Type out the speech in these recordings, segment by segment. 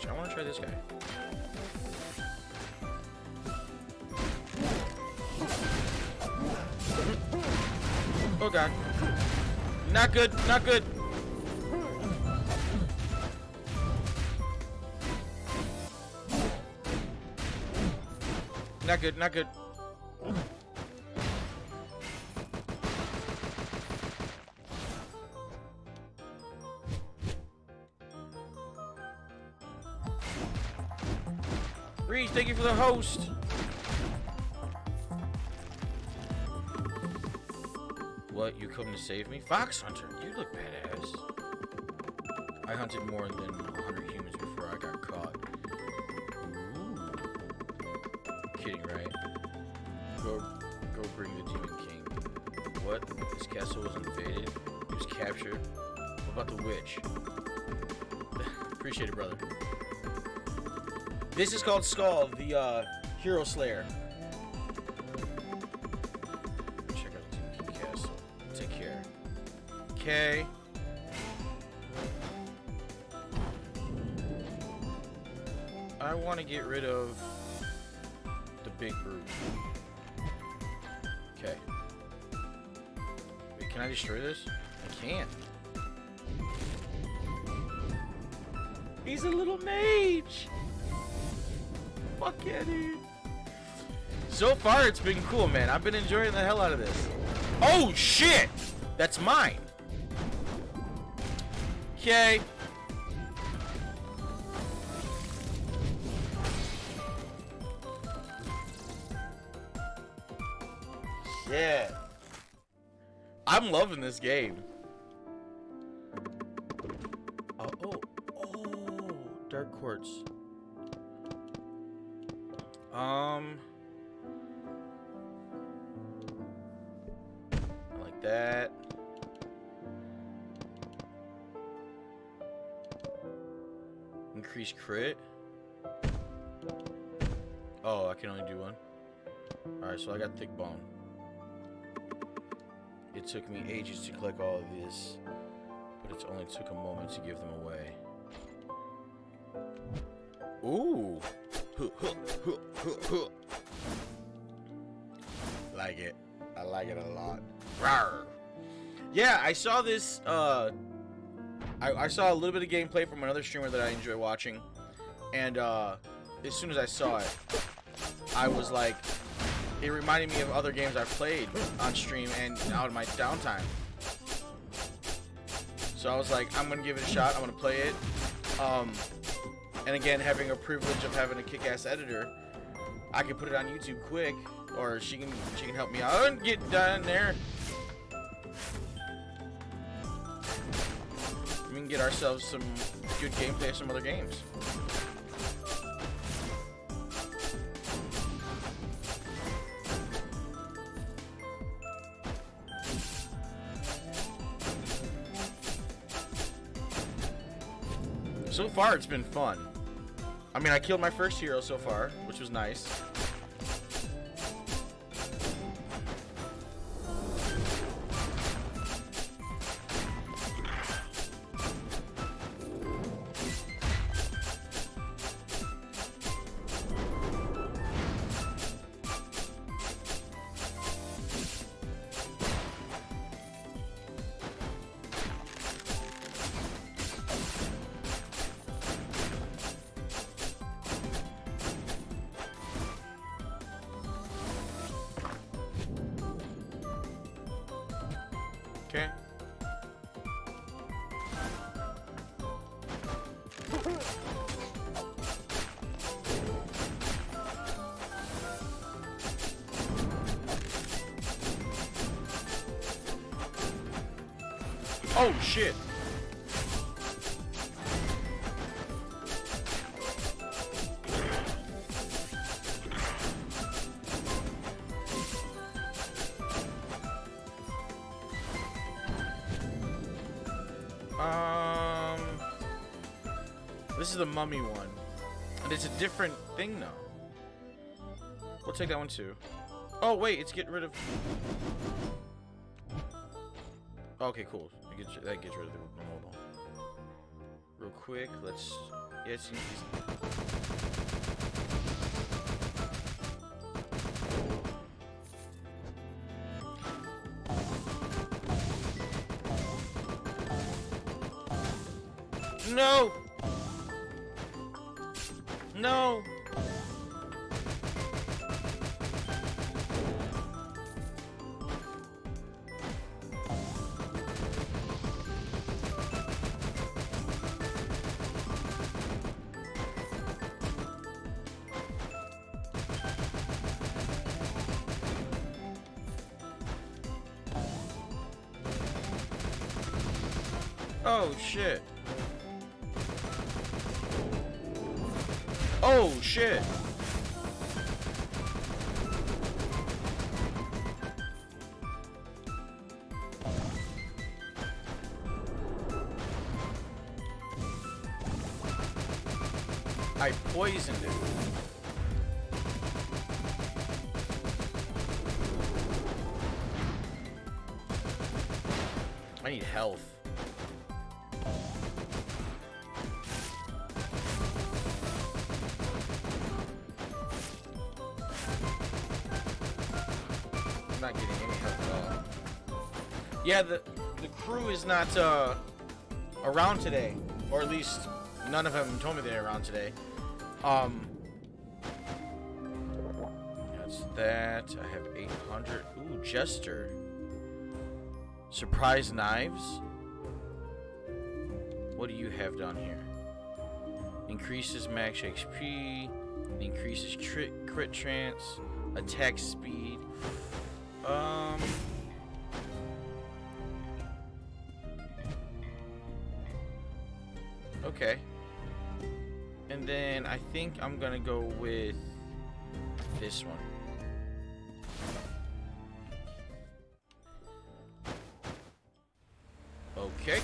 switch. I want to try this guy. Oh god. Not good, not good. Not good, not good. Reach, thank you for the host. What, you come to save me? Fox Hunter, you look badass. I hunted more than 100 humans before I got caught. Ooh. Kidding, right? Go bring the demon king. What? This castle was invaded? It was captured? What about the witch? Appreciate it, brother. This is called Skul, the Hero Slayer. Check out the Tinky Castle. Take care. Okay. I want to get rid of the big group. Okay. Wait, can I destroy this? I can't. He's a little mage! Fuck yeah, dude. So far, it's been cool, man. I've been enjoying the hell out of this. Oh, shit! That's mine. Okay. Yeah. I'm loving this game. Oh, dark quartz. I like that. Increase crit. Oh, I can only do one. Alright, so I got thick bone. It took me ages to collect all of this, but it only took a moment to give them away. Ooh. Like it. I like it a lot. Rawr. Yeah, I saw this I saw a little bit of gameplay from another streamer that I enjoy watching, and as soon as I saw it, I was like, it reminded me of other games I've played on stream and out of my downtime. So I was like, I'm gonna give it a shot, I'm gonna play it. And again, having a privilege of having a kick-ass editor, I can put it on YouTube quick, or she can help me out and get done there. We can get ourselves some good gameplay of some other games. So far, it's been fun. I mean, I killed my first hero so far, which was nice. Okay. Oh shit. This is the mummy one, and it's a different thing though. We'll take that one too. Oh wait, it's getting rid of. Okay, cool. That gets rid of the normal. Real quick. Let's... Yes, no! No! Oh shit! Oh shit! I poisoned it. I need health. Not getting any help at all. Yeah, the crew is not around today, or at least none of them told me they're around today. That's that. I have 800. Ooh, Jester. Surprise knives. What do you have down here? Increases max XP. Increases crit chance. Attack speed. Okay. And then I think I'm gonna go with this one. Okay.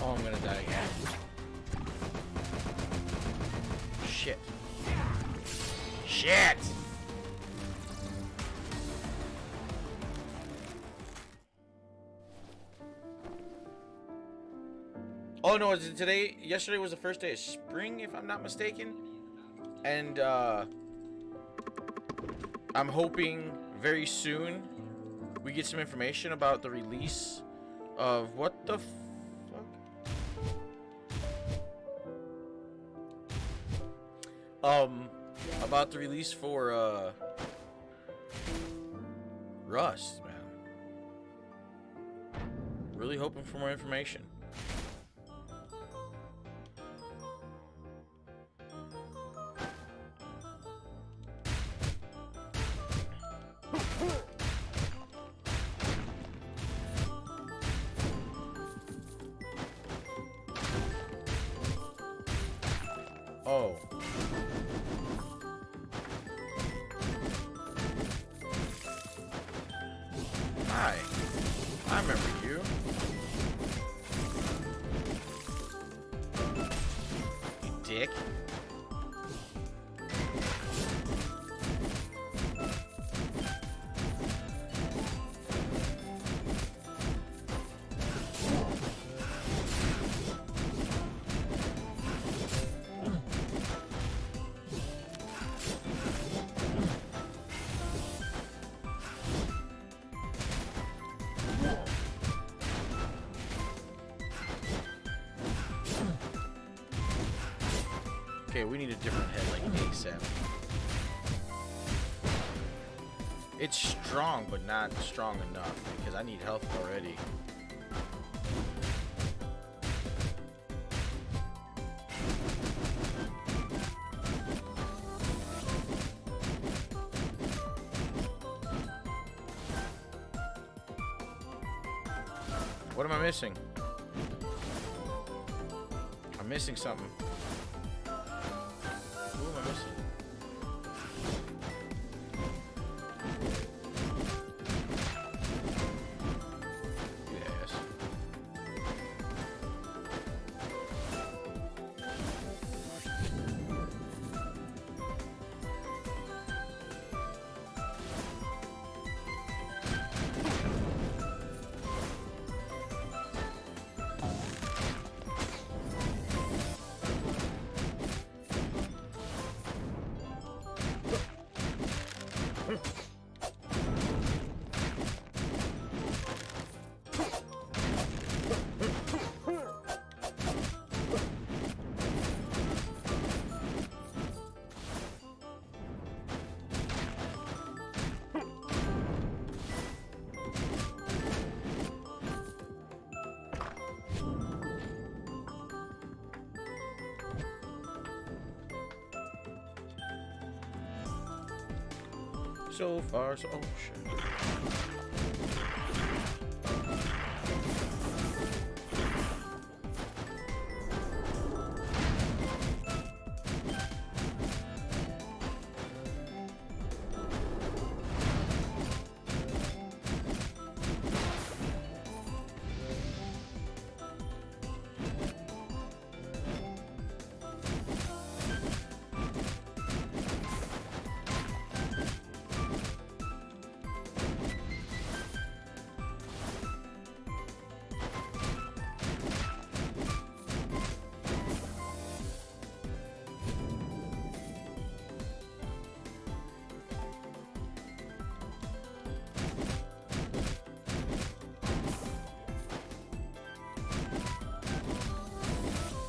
I'm gonna die again. Shit. Shit! Oh no, is it today? Yesterday was the first day of spring, if I'm not mistaken. And, I'm hoping very soon we get some information about the release of what the about the release for, Rust, man. Really hoping for more information. Oh. Hi. I remember you. You dick. Okay, we need a different head, like ASAP. It's strong, but not strong enough, because I need health already. What am I missing? I'm missing something. Who am I missing? So far, so oh shit.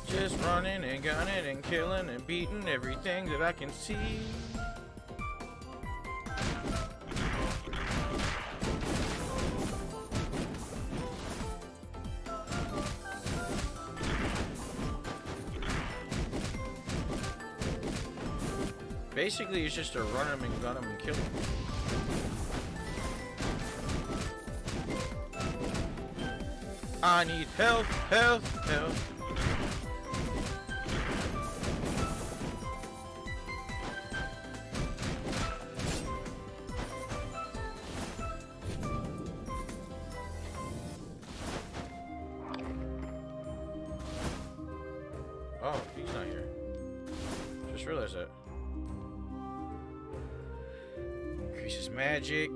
Just running and gunning and killing and beating everything that I can see. Basically, it's just to run them and gun them and kill them. I need help, help, help. Oh, he's not here. Just realized that. Increases magic.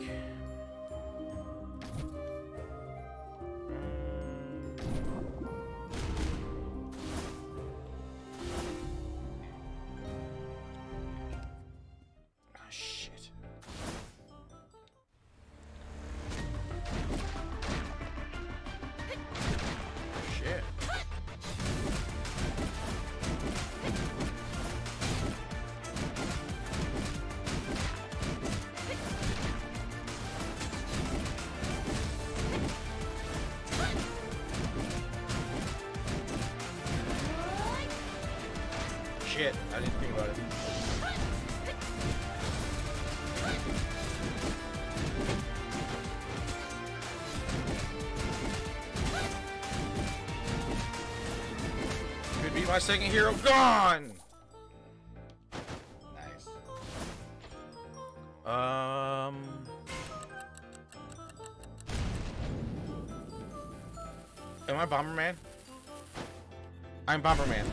Shit, I didn't think about it. Could be my second hero gone! Nice. Am I Bomberman? I'm Bomberman.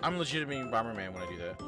I'm legitimately Bomberman when I do that.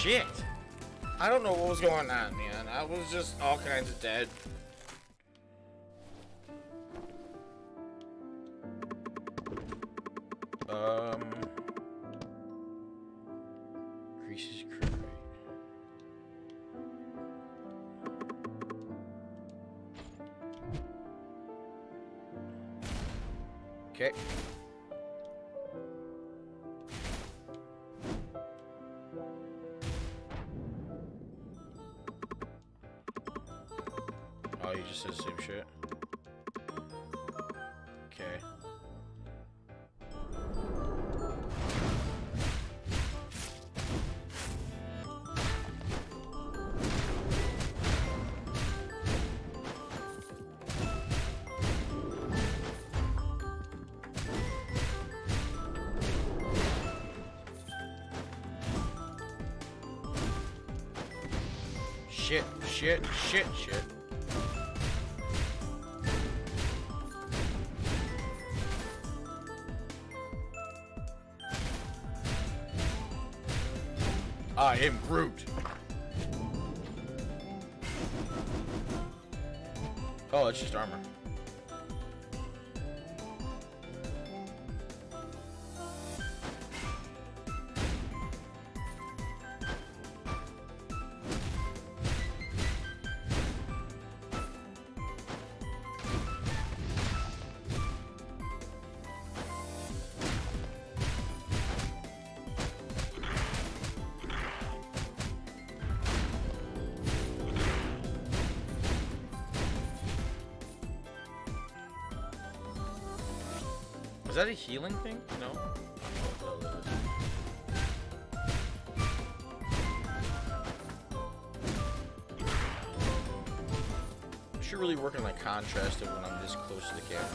Shit! I don't know what was going on, man. I was just all kinds of dead. Grease's crew. Okay. Oh, you just said the same shit. Okay. Shit, shit, shit, shit. I am Groot. Oh, it's just armor. Is that a healing thing? No. I should really work on like contrast when I'm this close to the camera.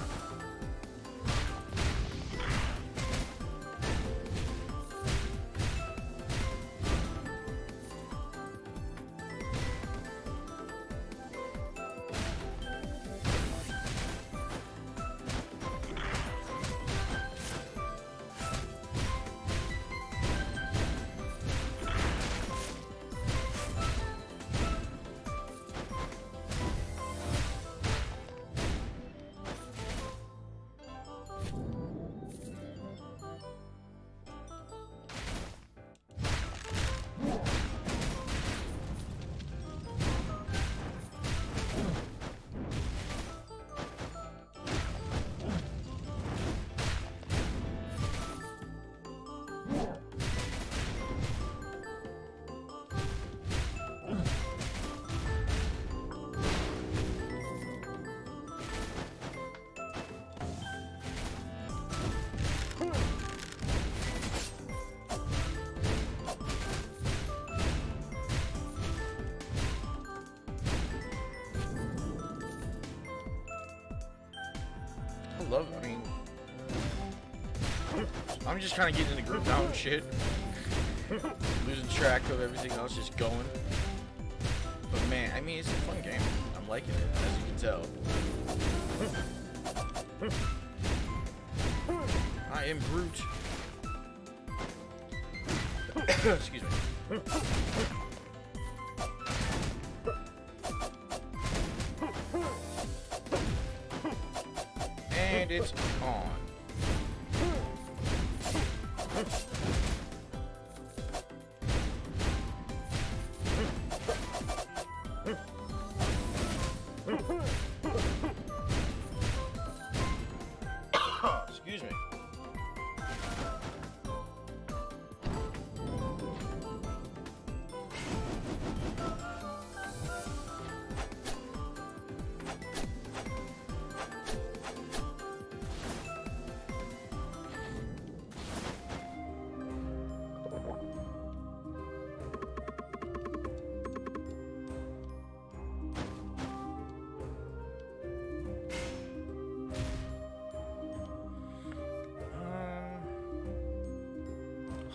I mean, I'm just kind of getting in the group now and shit. Losing track of everything else, just going. But man, I mean, it's a fun game. I'm liking it, as you can tell. I am Groot. Excuse me. And it's on. Excuse me.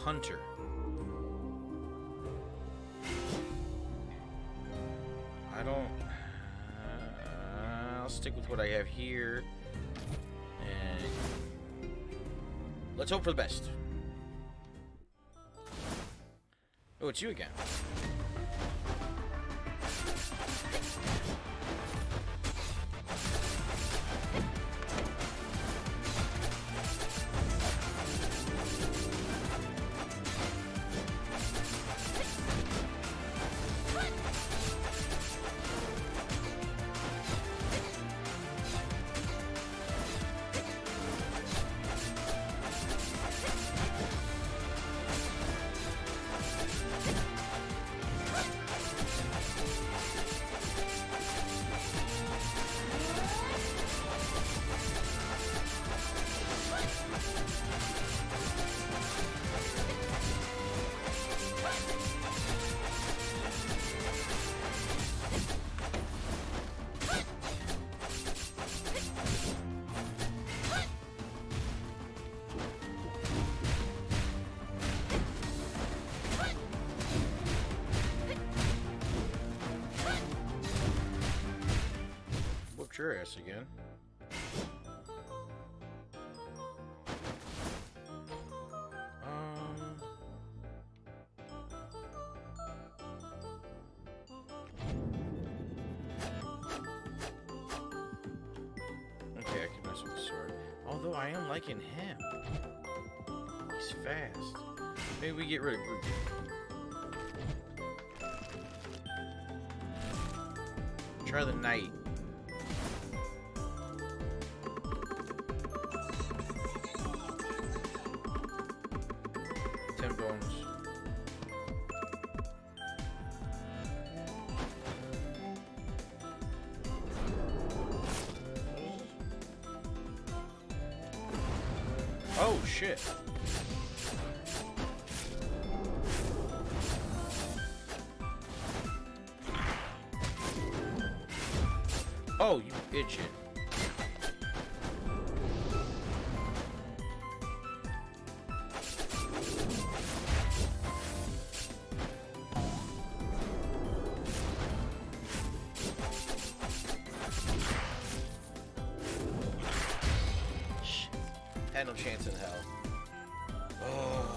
Hunter. I don't... I'll stick with what I have here. And... let's hope for the best. Oh, it's you again. curious again. Okay, I can mess with the sword. Although I am liking him. He's fast. Maybe we get rid of Groot. Try the knight. Oh, shit. Oh, you bitch it. No chance in hell. Oh.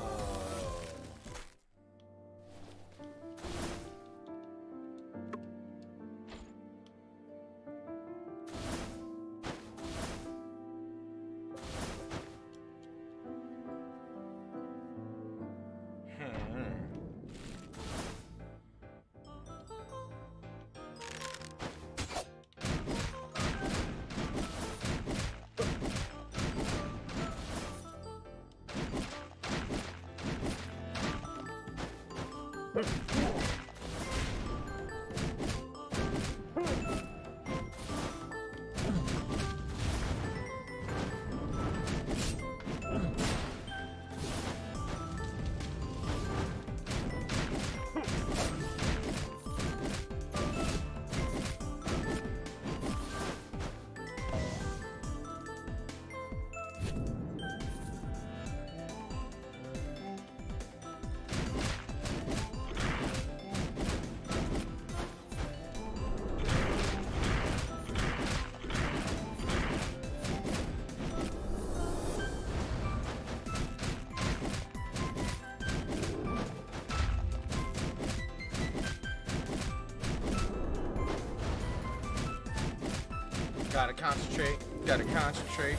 Gotta concentrate, gotta concentrate.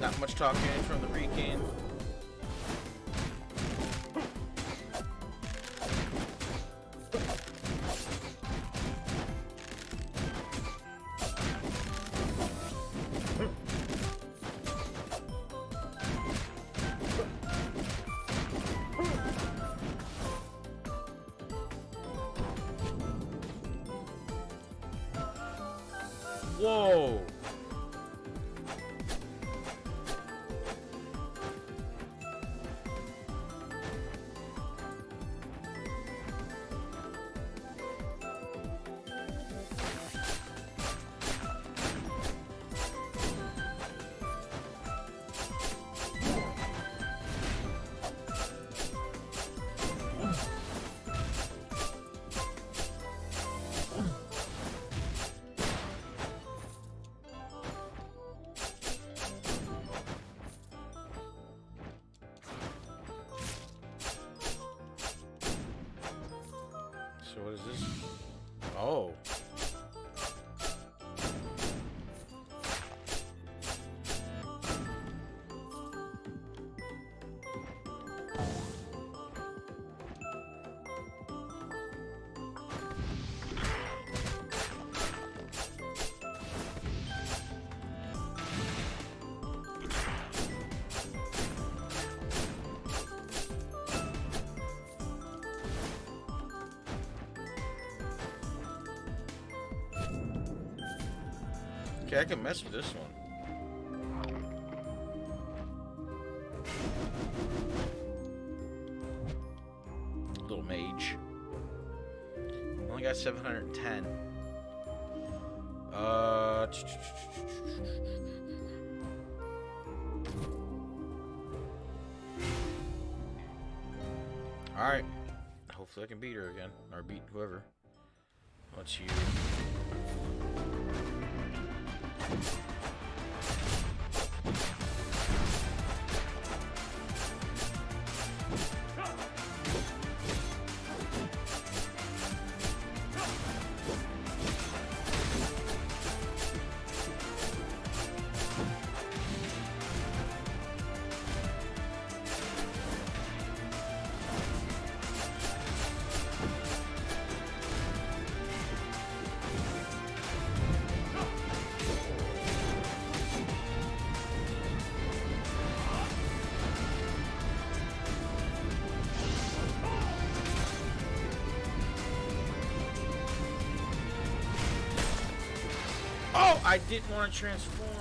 Not much talking from the weekend. Whoa! So what is this? Oh. Okay, I can mess with this one. Little mage. Only got 710. Alright. Hopefully I can beat her again. Or beat whoever. Let's use... I didn't want to transform.